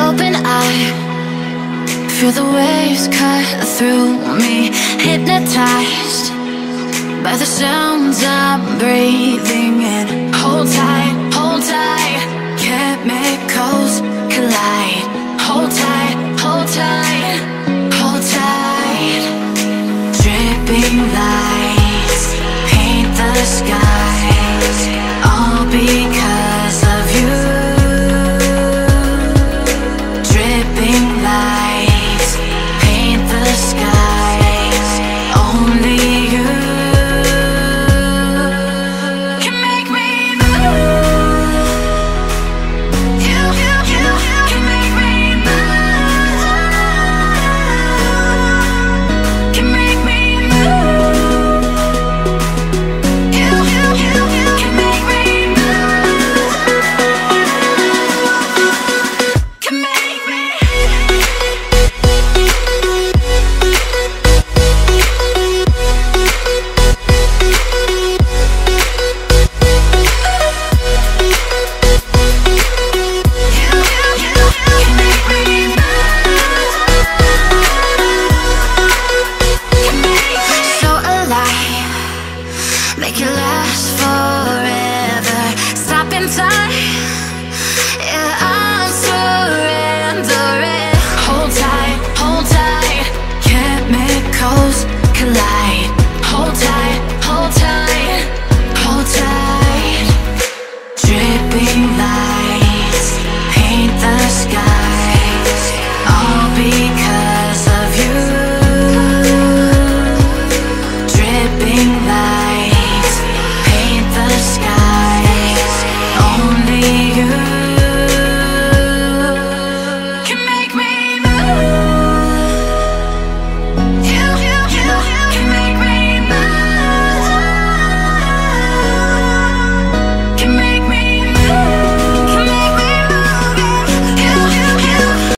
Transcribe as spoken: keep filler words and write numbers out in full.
Open eye, feel the waves cut through me. Hypnotized by the sounds I'm breathing in. Hold tight, hold tight, chemicals collide. Hold tight, hold tight, hold tight. Dripping lights paint the skies, all because of you. Lights paint the skies, only you.